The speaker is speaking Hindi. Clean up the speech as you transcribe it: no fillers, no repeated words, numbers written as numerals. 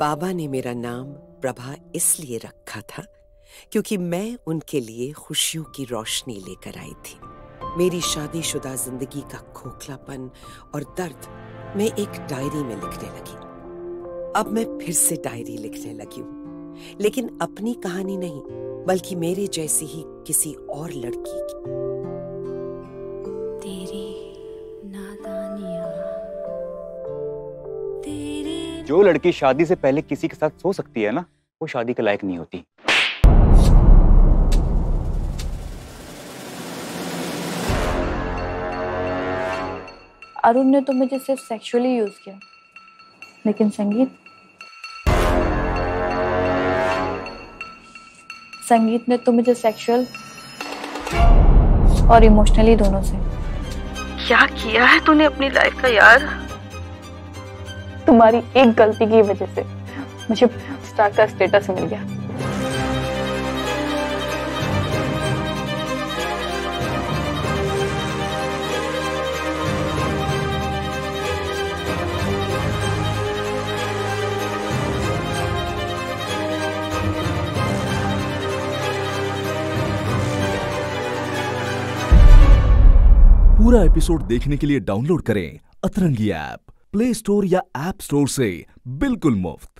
बाबा ने मेरा नाम प्रभा इसलिए रखा था क्योंकि मैं उनके लिए खुशियों की रोशनी लेकर आई थी। मेरी शादीशुदा जिंदगी का खोखलापन और दर्द मैं एक डायरी में लिखने लगी। अब मैं फिर से डायरी लिखने लगी हूँ, लेकिन अपनी कहानी नहीं, बल्कि मेरे जैसी ही किसी और लड़की की। जो लड़की शादी से पहले किसी के साथ सो सकती है ना, वो शादी के लायक नहीं होती। अरुण ने तो मुझे सिर्फ सेक्सुअली यूज किया, लेकिन संगीत ने तो मुझे सेक्सुअल और इमोशनली दोनों से। क्या किया है तूने अपनी लाइफ का यार? तुम्हारी एक गलती की वजह से मुझे स्टार का स्टेटस मिल गया। पूरा एपिसोड देखने के लिए डाउनलोड करें अतरंगी ऐप, प्ले स्टोर या ऐप स्टोर से बिल्कुल मुफ्त।